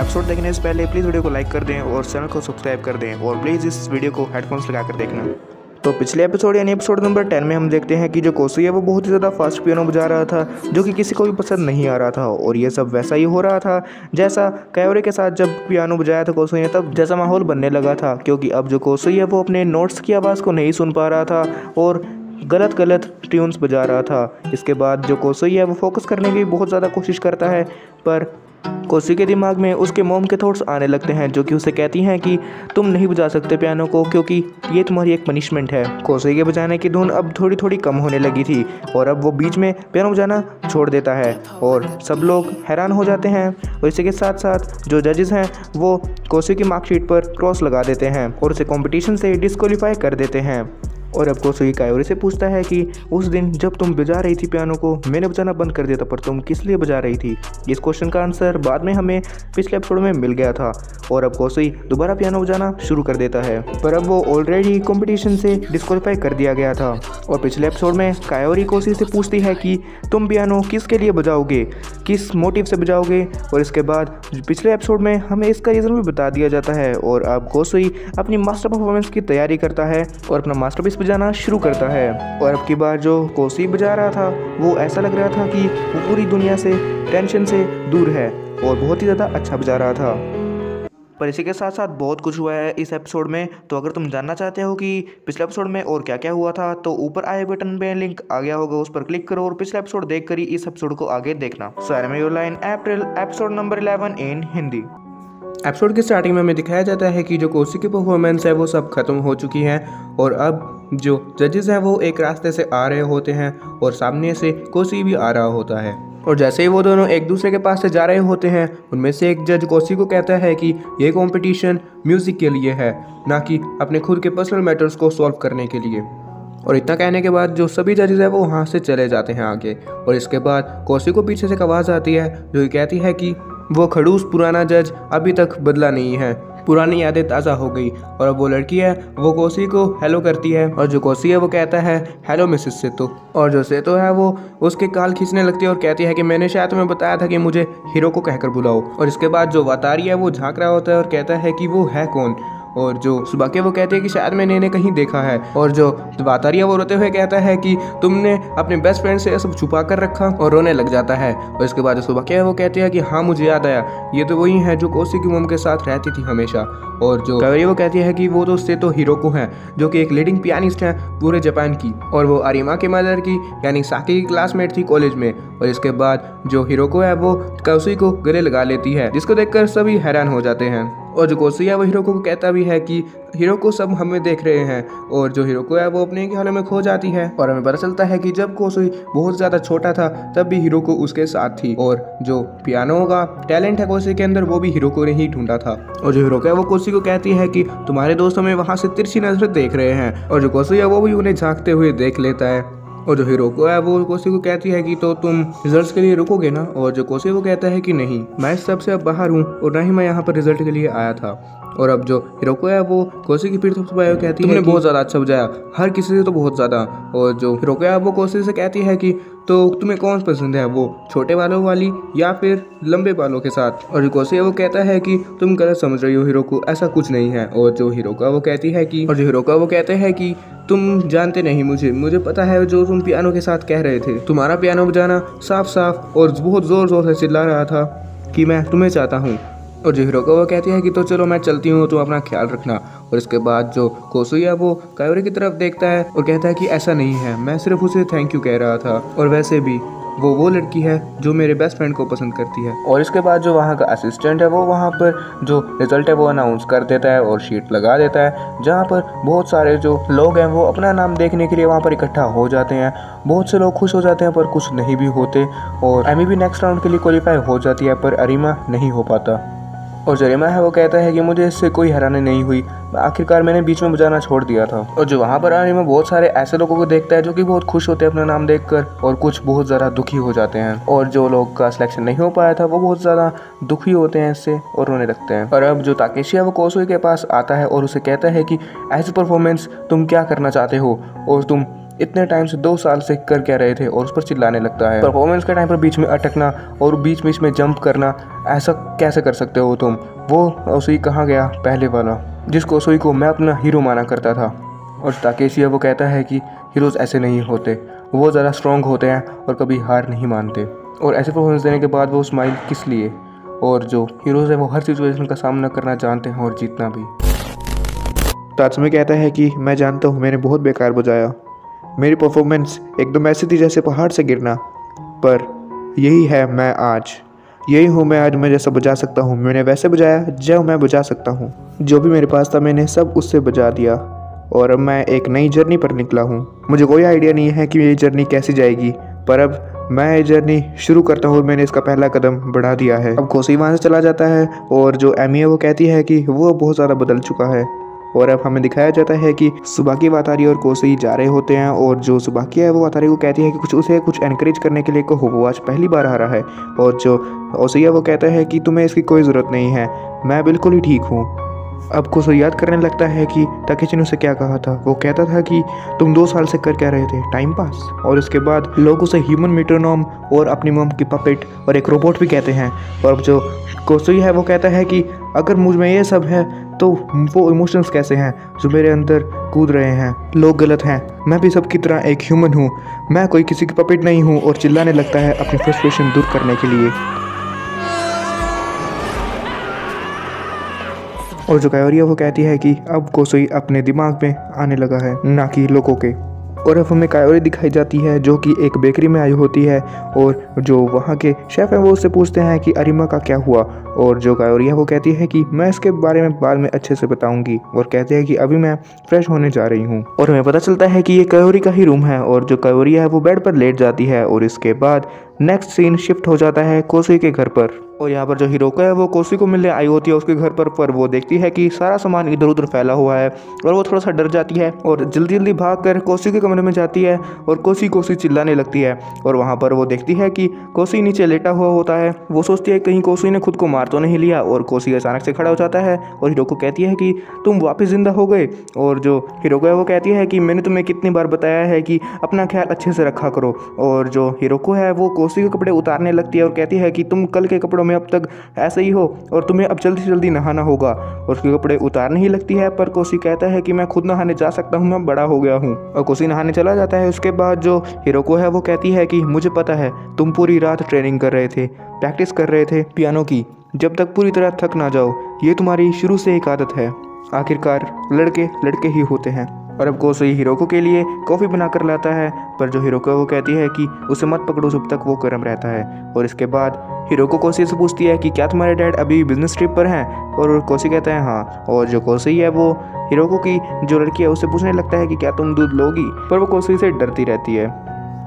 Episode देखने से पहले प्लीज़ वीडियो को लाइक कर दें और चैनल को सब्सक्राइब कर दें और प्लीज़ इस वीडियो को हेडफोन्स लगा कर देखना। तो पिछले एपिसोड यानी एपिसोड नंबर 10 में हम देखते हैं कि जो कोसई है वो बहुत ही ज़्यादा फास्ट पियानो बजा रहा था जो कि किसी को भी पसंद नहीं आ रहा था और ये सब वैसा ही हो रहा था जैसा कायोरी के साथ जब पियानो बजाया था कोसई ने तब जैसा माहौल बनने लगा था, क्योंकि अब जो कोसई है वो अपने नोट्स की आवाज़ को नहीं सुन पा रहा था और गलत गलत ट्यून्स बजा रहा था। इसके बाद जो कोसई है वो फोकस करने की बहुत ज़्यादा कोशिश करता है पर कोसई के दिमाग में उसके मोम के थॉट्स आने लगते हैं जो कि उसे कहती हैं कि तुम नहीं बजा सकते पियानो को क्योंकि ये तुम्हारी एक पनिशमेंट है। कोसई के बजाने की धुन अब थोड़ी थोड़ी कम होने लगी थी और अब वो बीच में पियानो बजाना छोड़ देता है और सब लोग हैरान हो जाते हैं और इसी के साथ साथ जो जजेस हैं वो कोसई की मार्कशीट पर क्रॉस लगा देते हैं और उसे कॉम्पिटिशन से डिस्क्वालीफाई कर देते हैं। और अब कोसई कायोरी से पूछता है कि उस दिन जब तुम बजा रही थी पियानो को मैंने बजाना बंद कर दिया था पर तुम किस लिए बजा रही थी। इस क्वेश्चन का आंसर बाद में हमें पिछले एपिसोड में मिल गया था और अब कोसई दोबारा पियानो बजाना शुरू कर देता है पर अब वो ऑलरेडी कंपटीशन से डिस्क्वालीफाई कर दिया गया था। और पिछले एपिसोड में कायोरी कोसई से पूछती है कि तुम पियानो किसके लिए बजाओगे, किस मोटिव से बजाओगे, और इसके बाद पिछले एपिसोड में हमें इसका रीज़न भी बता दिया जाता है और अब कोसई अपनी मास्टर परफॉर्मेंस की तैयारी करता है और अपना मास्टरपीस बजाना शुरू करता है। और अब की बार जो कोसई बजा रहा था वो ऐसा लग रहा था कि वो पूरी दुनिया से टेंशन से दूर है और बहुत ही ज़्यादा अच्छा बजा रहा था। पर इसी के साथ साथ बहुत कुछ हुआ है इस एपिसोड में, तो अगर तुम जानना चाहते हो कि पिछले एपिसोड में और क्या क्या हुआ था तो ऊपर आए बटन पे लिंक आ गया होगा, उस पर क्लिक करो और पिछला एपिसोड देख कर ही इस एपिसोड को आगे देखना। Episode number 11 in Hindi. Episode की स्टार्टिंग में हमें दिखाया जाता है कि जो कोसई की परफॉर्मेंस है वो सब खत्म हो चुकी है और अब जो जजेस हैं वो एक रास्ते से आ रहे होते हैं और सामने से कोसई भी आ रहा होता है और जैसे ही वो दोनों एक दूसरे के पास से जा रहे होते हैं उनमें से एक जज कोसई को कहता है कि ये कंपटीशन म्यूज़िक के लिए है ना कि अपने खुद के पर्सनल मैटर्स को सॉल्व करने के लिए। और इतना कहने के बाद जो सभी जजेस हैं वो वहाँ से चले जाते हैं आगे और इसके बाद कोसई को पीछे से एक आवाज़ आती है जो ये कहती है कि वो खड़ूस पुराना जज अभी तक बदला नहीं है, पुरानी यादें ताज़ा हो गई। और अब वो लड़की है वो कोसई को हेलो करती है और जो कोसई है वो कहता है हेलो मिसेस सेतो और जो सेतो है वो उसके काल खींचने लगती है और कहती है कि मैंने शायद तुम्हें बताया था कि मुझे हिरोको कहकर बुलाओ। और इसके बाद जो वातारी है वो झाँक रहा होता है और कहता है कि वो है कौन, और जो सुबाके वो कहते हैं कि शायद मैंने इन्हें कहीं देखा है। और जो वातारिया वो रोते हुए कहता है कि तुमने अपने बेस्ट फ्रेंड से सब छुपा कर रखा और रोने लग जाता है। और इसके बाद जो सुबाके है वो कहते हैं कि हाँ मुझे याद आया, ये तो वही है जो कोसई की मोम के साथ रहती थी हमेशा। और जो कायोरी वो कहती है कि वो तो उससे तो हिरोको हैं जो कि एक लीडिंग पियानिस्ट है पूरे जापान की और वो अरिमा के मदर की यानी साकी की क्लासमेट थी कॉलेज में। और इसके बाद जो हिरोको है वो कोसई को गले लगा लेती है जिसको देखकर सभी हैरान हो जाते हैं। और जो कोसई है वो हिरोको को कहता भी है कि हिरोको सब हमें देख रहे हैं और जो हिरोको है वो अपने ख्यालों में खो जाती है। और हमें पता चलता है कि जब कोसई बहुत ज़्यादा छोटा था तब भी हिरोको उसके साथ थी और जो पियानो का टैलेंट है कोसई के अंदर वो भी हिरोको ने ही ढूंढा था। और जो हिरोको है वो कोसई को कहती है कि तुम्हारे दोस्त हमें वहाँ से तिरछी नजर देख रहे हैं और जो कोसई है वो भी उन्हें झाँकते हुए देख लेता है। और जो हिरोको है वो कोसई को कहती है कि तो तुम रिजल्ट्स के लिए रुकोगे ना, और जो कोसई वो कहता है कि नहीं मैं इस सबसे अब बाहर हूँ और ना ही मैं यहाँ पर रिजल्ट के लिए आया था। और अब जो हिरोको है वो कोसई की पीठ थपथपाते हुए कहती है तुमने बहुत ज़्यादा अच्छा बजाया, हर किसी से तो बहुत ज़्यादा। और जो हिरोको है वो कोसई से कहती है कि तो तुम्हें कौन पसंद है, वो छोटे बालों वाली या फिर लंबे बालों के साथ। और जो कोसई है वो कहता है कि तुम गलत समझ रही हो हिरोको, ऐसा कुछ नहीं है। और जो हिरोको वो कहती है कि तुम जानते नहीं मुझे, मुझे पता है जो तुम पियानो के साथ कह रहे थे, तुम्हारा पियानो बजाना साफ साफ और बहुत ज़ोर ज़ोर से चिल्ला रहा था कि मैं तुम्हें चाहता हूँ। और जो हिरोको वो कहती है कि तो चलो मैं चलती हूँ, तुम अपना ख्याल रखना। और इसके बाद जो कोसई है वो कायोरी की तरफ देखता है और कहता है कि ऐसा नहीं है, मैं सिर्फ उसे थैंक यू कह रहा था और वैसे भी वो लड़की है जो मेरे बेस्ट फ्रेंड को पसंद करती है। और इसके बाद जो वहाँ का असिस्टेंट है वो वहाँ पर जो रिजल्ट है वो अनाउंस कर देता है और शीट लगा देता है जहाँ पर बहुत सारे जो लोग हैं वो अपना नाम देखने के लिए वहाँ पर इकट्ठा हो जाते हैं। बहुत से लोग खुश हो जाते हैं पर कुछ नहीं भी होते और एमी भी नेक्स्ट राउंड के लिए क्वालिफाई हो जाती है पर अरिमा नहीं हो पाता। और जरिमा है वो कहता है कि मुझे इससे कोई हैरानी नहीं हुई, आखिरकार मैंने बीच में बजाना छोड़ दिया था। और जो वहाँ पर अरिमा बहुत सारे ऐसे लोगों को देखता है जो कि बहुत खुश होते हैं अपना नाम देखकर और कुछ बहुत ज़्यादा दुखी हो जाते हैं। और जो लोग का सिलेक्शन नहीं हो पाया था वो बहुत ज़्यादा दुखी होते हैं इससे और रोने लगते हैं। और अब जो ताकेशी है वो कोसई के पास आता है और उसे कहता है कि एज परफॉर्मेंस तुम क्या करना चाहते हो और तुम इतने टाइम से 2 साल से कर क्या रहे थे, और उस पर चिल्लाने लगता है। परफॉर्मेंस के टाइम पर बीच में अटकना और बीच बीच में जंप करना, ऐसा कैसे कर सकते हो तुम। वो कोसई कहाँ गया पहले वाला, जिस कोसई को मैं अपना हीरो माना करता था। और ताकेशी वो कहता है कि हीरोज़ ऐसे नहीं होते, वो ज़रा स्ट्रॉन्ग होते हैं और कभी हार नहीं मानते। और ऐसे परफॉर्मेंस देने के बाद वो स्माइल किस लिए। और जो हीरोज़ हैं वो हर सिचुएशन का सामना करना जानते हैं और जीतना भी। तात्सुमी कहता है कि मैं जानता हूँ मैंने बहुत बेकार बजाया, मेरी परफॉर्मेंस एकदम ऐसी थी जैसे पहाड़ से गिरना, पर यही है मैं आज, यही हूँ मैं आज, मैं जैसा बजा सकता हूँ मैंने वैसे बजाया, जब मैं बजा सकता हूँ, जो भी मेरे पास था मैंने सब उससे बजा दिया। और अब मैं एक नई जर्नी पर निकला हूँ, मुझे कोई आइडिया नहीं है कि ये जर्नी कैसी जाएगी, पर अब मैं ये जर्नी शुरू करता हूँ और मैंने इसका पहला कदम बढ़ा दिया है। अब कोसई वहाँ से चला जाता है और जो एमी है वो कहती है कि वो बहुत ज़्यादा बदल चुका है। और अब हमें दिखाया जाता है कि सुबाकी वातारी और कोसई जा रहे होते हैं, और जो सुबाकी है वो वातारी को कहती है कि कुछ उसे कुछ एनकरेज करने के लिए को हो, वो आज पहली बार आ रहा है। और जो कोसई है वो कहता है कि तुम्हें इसकी कोई ज़रूरत नहीं है, मैं बिल्कुल ही ठीक हूँ। अब कोसई याद करने लगता है कि ताकेशी ने उसे क्या कहा था, वो कहता था कि तुम 2 साल से कर क्या रहे थे, टाइम पास। और उसके बाद लोग उसे ह्यूमन मेट्रोनोम और अपनी मम की पपेट और एक रोबोट भी कहते हैं। और जो कोसई है वो कहता है कि अगर मुझ में ये सब है तो वो इमोशंस कैसे हैं जो मेरे अंदर कूद रहे हैं। लोग गलत हैं, मैं भी सबकी तरह एक ह्यूमन हूँ, मैं कोई किसी की पपेट नहीं हूँ। और चिल्लाने लगता है अपनी फ्रस्ट्रेशन दूर करने के लिए। और जो कायोरी वो कहती है कि अब कोसई अपने दिमाग में आने लगा है, ना कि लोगों के। और अब हमें कायोरी दिखाई जाती है जो कि एक बेकरी में आई होती है, और जो वहाँ के शेफ़ हैं वो उससे पूछते हैं कि अरिमा का क्या हुआ। और जो कायोरी वो कहती है कि मैं इसके बारे में बाद में अच्छे से बताऊंगी, और कहते हैं कि अभी मैं फ्रेश होने जा रही हूँ। और हमें पता चलता है कि ये कायोरी का ही रूम है, और जो कायोरी है वो बेड पर लेट जाती है। और इसके बाद नेक्स्ट सीन शिफ्ट हो जाता है कोसई के घर पर, और यहाँ पर जो हिरोको है वो कोसई को मिलने आई होती है उसके घर पर वो देखती है कि सारा सामान इधर उधर फैला हुआ है, और वो थोड़ा सा डर जाती है और जल्दी जल्दी भागकर कोसई के कमरे में जाती है। और कोसई चिल्लाने लगती है, और वहाँ पर वो देखती है कि कोसई नीचे लेटा हुआ होता है। वो सोचती है कहीं कोसई ने खुद को मार तो नहीं लिया, और कोसई अचानक से खड़ा हो जाता है। और हिरोको कहती है कि तुम वापस जिंदा हो गए। और जो हिरोको है वो कहती है कि मैंने तुम्हें कितनी बार बताया है कि अपना ख्याल अच्छे से रखा करो। और जो हिरोको है वो कोसई के कपड़े उतारने लगती है और कहती है कि तुम कल के कपड़ों में अब तक ऐसे ही हो, और तुम्हें अब जल्दी से जल्दी नहाना होगा। और उसके कपड़े उतारने ही लगती है, पर कोसई कहता है कि मैं खुद नहाने जा सकता हूँ, मैं बड़ा हो गया हूँ। और कोसई नहाने चला जाता है। उसके बाद जो हिरोको है वो कहती है कि मुझे पता है तुम पूरी रात ट्रेनिंग कर रहे थे, प्रैक्टिस कर रहे थे पियानो की, जब तक पूरी तरह थक ना जाओ, ये तुम्हारी शुरू से एक आदत है, आखिरकार लड़के लड़के ही होते हैं। और अब कोसई हिरोको के लिए कॉफ़ी बनाकर लाता है, पर जो हिरोको वो कहती है कि उसे मत पकड़ो जब तक वो गर्म रहता है। और इसके बाद हिरोको कोसई से पूछती है कि क्या तुम्हारे डैड अभी बिजनेस ट्रिप पर हैं, और कोसई कहता है हाँ। और जो कोसई है वो हिरोको की जो लड़की है उससे पूछने लगता है कि क्या तुम दूध लोगी, पर वो कोसई से डरती रहती है।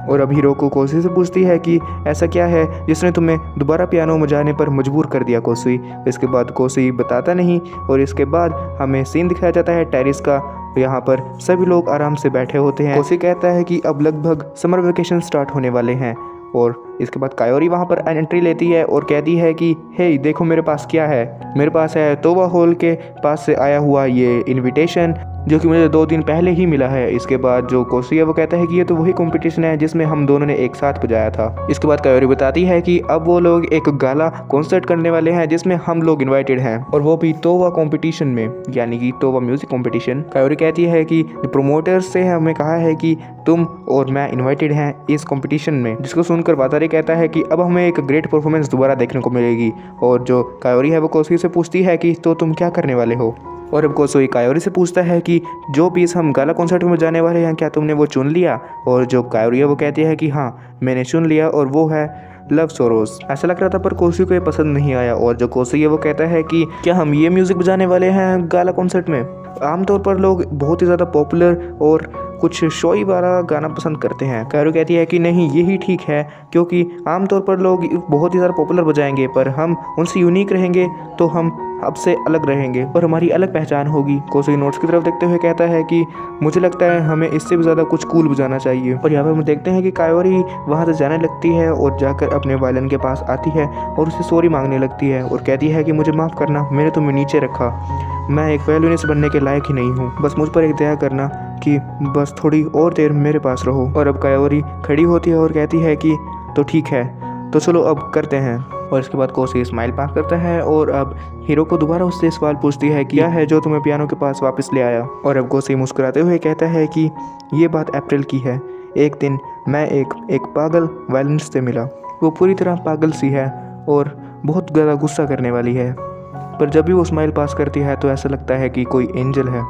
और अब हिरोको कोसई से पूछती है कि ऐसा क्या है जिसने तुम्हें दोबारा पियानो बजाने पर मजबूर कर दिया कोसई। इसके बाद कोसई बताता नहीं। और इसके बाद हमें सीन दिखाया जाता है टेरिस का, यहाँ पर सभी लोग आराम से बैठे होते हैं। कोसई कहता है कि अब लगभग समर वेकेशन स्टार्ट होने वाले हैं। और इसके बाद कायोरी वहाँ पर एंट्री लेती है और कहती है कि हे देखो मेरे पास क्या है, मेरे पास है तोवा हॉल के पास से आया हुआ ये इनविटेशन जो कि मुझे 2 दिन पहले ही मिला है। इसके बाद जो कोसई है वो कहता है कि ये तो वही कंपटीशन है जिसमें हम दोनों ने एक साथ बजाया था। इसके बाद कायोरी बताती है कि अब वो लोग एक गाला कॉन्सर्ट करने वाले हैं जिसमें हम लोग इन्वाइटेड हैं, और वो भी तोवा कंपटीशन में, यानी कि तोवा म्यूज़िक कंपटीशन। कायोरी कहती है कि प्रोमोटर्स से हमें कहा है कि तुम और मैं इन्वाइटेड हैं इस कॉम्पिटिशन में, जिसको सुनकर वातारी कहता है कि अब हमें एक ग्रेट परफॉर्मेंस दोबारा देखने को मिलेगी। और जो कायोरी है वो कोसई से पूछती है कि तो तुम क्या करने वाले हो। और अब कोसई कायोरी से पूछता है कि जो पीस हम गाला कॉन्सर्ट में जाने वाले हैं क्या तुमने वो चुन लिया। और जो कायोरी है वो कहती है कि हाँ मैंने चुन लिया, और वो है लव सोरोस। ऐसा लग रहा था पर कोसई को ये पसंद नहीं आया। और जो कोसई है वो कहता है कि क्या हम ये म्यूज़िक बजाने वाले हैं गाला कॉन्सर्ट में। आमतौर पर लोग बहुत ही ज़्यादा पॉपुलर और कुछ शोई वाला गाना पसंद करते हैं। कायोरी कहती है कि नहीं यही ठीक है, क्योंकि आमतौर पर लोग बहुत ही ज़्यादा पॉपुलर बजाएंगे, पर हम उनसे यूनिक रहेंगे तो हम अब से अलग रहेंगे और हमारी अलग पहचान होगी। कोसेई नोट्स की तरफ देखते हुए कहता है कि मुझे लगता है हमें इससे भी ज़्यादा कुछ कूल बजाना चाहिए। और यहाँ पर हम देखते हैं कि कायोरी वहाँ से जाने लगती है और जाकर अपने वायलिन के पास आती है और उसे सॉरी मांगने लगती है और कहती है कि मुझे माफ़ करना, मैंने तुम्हें नीचे रखा, मैं एक वायलिनिस्ट बनने के लायक ही नहीं हूँ, बस मुझ पर एक दया करना कि बस थोड़ी और देर मेरे पास रहो। और अब कायोरी खड़ी होती है और कहती है कि तो ठीक है, तो चलो अब करते हैं। और इसके बाद कोसेई स्माइल पास करता है और अब हिरोको दोबारा उससे सवाल पूछती है कि क्या है जो तुम्हें पियानो के पास वापस ले आया। और अब कोसेई मुस्कुराते हुए कहता है कि ये बात अप्रैल की है, एक दिन मैं एक पागल वायलिनिस्ट से मिला, वो पूरी तरह पागल सी है और बहुत ज़्यादा गुस्सा करने वाली है, पर जब भी वो स्माइल पास करती है तो ऐसा लगता है कि कोई एंजल है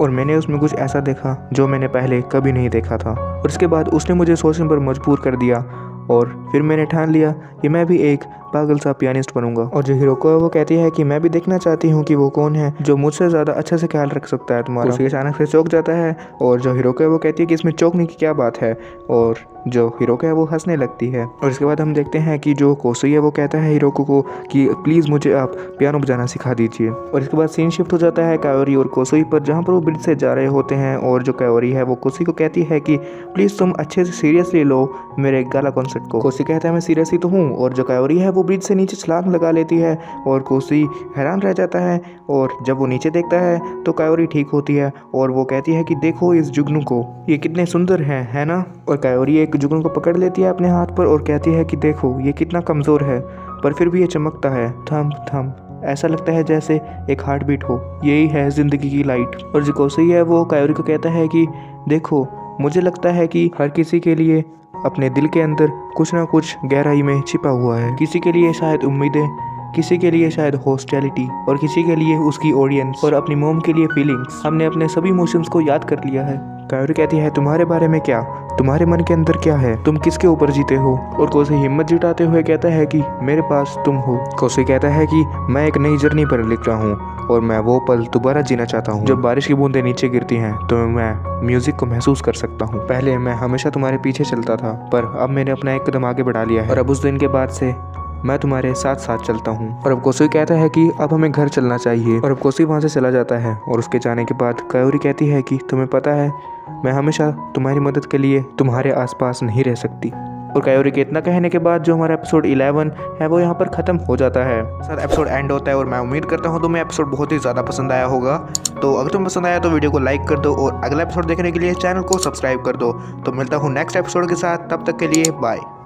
और मैंने उसमें कुछ ऐसा देखा जो मैंने पहले कभी नहीं देखा था। और इसके बाद उसने मुझे सोचने पर मजबूर कर दिया और फिर मैंने ठान लिया कि मैं भी एक पागल सा पियानिस्ट बनूंगा। और जो हिरोको है वो कहती है कि मैं भी देखना चाहती हूँ कि वो कौन है जो मुझसे ज़्यादा अच्छे से ख्याल रख सकता है तुम्हारा। उसके अचानक से चौंक जाता है और जो हिरोको है वो कहती है कि इसमें चौंकने की क्या बात है, और जो हिरोको है वो हंसने लगती है। और इसके बाद हम देखते हैं कि जो कोसेई है वो कहता है हिरोको को कि प्लीज़ मुझे आप पियानो बजाना सिखा दीजिए। और इसके बाद सीन शिफ्ट हो जाता है कायोरी और कोसेई पर, जहाँ पर वो ब्रिज से जा रहे होते हैं और जो कायोरी है वो कोसेई को कहती है कि प्लीज़ तुम अच्छे से सीरियसली लो मेरे गाला कॉन्सर्ट को। कोसेई कहता है मैं सीरियसली तो हूँ, और जो कायोरी है वो ब्रिज से नीचे छलांग लगा लेती है और कोसेई हैरान रह जाता है। और जब वो नीचे देखता है तो कायोरी ठीक होती है और वो कहती है कि देखो इस जुगनू को, ये कितने सुंदर हैं, है ना। और कायोरी एक जुगनू को पकड़ लेती है अपने हाथ पर और कहती है कि देखो ये कितना कमज़ोर है पर फिर भी ये चमकता है, थम थम, ऐसा लगता है जैसे एक हार्ट बीट हो, यही है ज़िंदगी की लाइट। और जो कोसेई है वो कायोरी को कहता है कि देखो मुझे लगता है कि हर किसी के लिए अपने दिल के अंदर कुछ ना कुछ गहराई में छिपा हुआ है, किसी के लिए शायद उम्मीदें, किसी के लिए शायद हॉस्टैलिटी और किसी के लिए उसकी ऑडियंस और अपनी मोम के लिए फीलिंग्स। हमने अपने सभी इमोशंस को याद कर लिया है। कायोरी कहती है तुम्हारे बारे में क्या, तुम्हारे मन के अंदर क्या है, तुम किसके ऊपर जीते हो। और कोसेई हिम्मत जुटाते हुए कहता है कि मेरे पास तुम हो। कोसेई कहता है कि मैं एक नई जर्नी पर लिख रहा हूँ और मैं वो पल दोबारा जीना चाहता हूँ जब बारिश की बूंदें नीचे गिरती हैं तो मैं म्यूजिक को महसूस कर सकता हूँ। पहले मैं हमेशा तुम्हारे पीछे चलता था पर अब मैंने अपना एक कदम आगे बढ़ा लिया है और अब उस दिन के बाद से मैं तुम्हारे साथ साथ चलता हूँ। और अब कोसेई कहता है कि अब हमें घर चलना चाहिए। और अब कोसेई वहाँ से चला जाता है और उसके जाने के बाद कायोरी कहती है कि तुम्हें पता है मैं हमेशा तुम्हारी मदद के लिए तुम्हारे आसपास नहीं रह सकती। और कायोरी के इतना कहने के बाद जो हमारा एपिसोड 11 है वो यहाँ पर ख़त्म हो जाता है, सर एपिसोड एंड होता है। और मैं उम्मीद करता हूँ तुम्हें एपिसोड बहुत ही ज़्यादा पसंद आया होगा। तो अगर तुम्हें पसंद आया तो वीडियो को लाइक कर दो और अगला एपिसोड देखने के लिए चैनल को सब्सक्राइब कर दो। तो मिलता हूँ नेक्स्ट एपिसोड के साथ, तब तक के लिए बाय।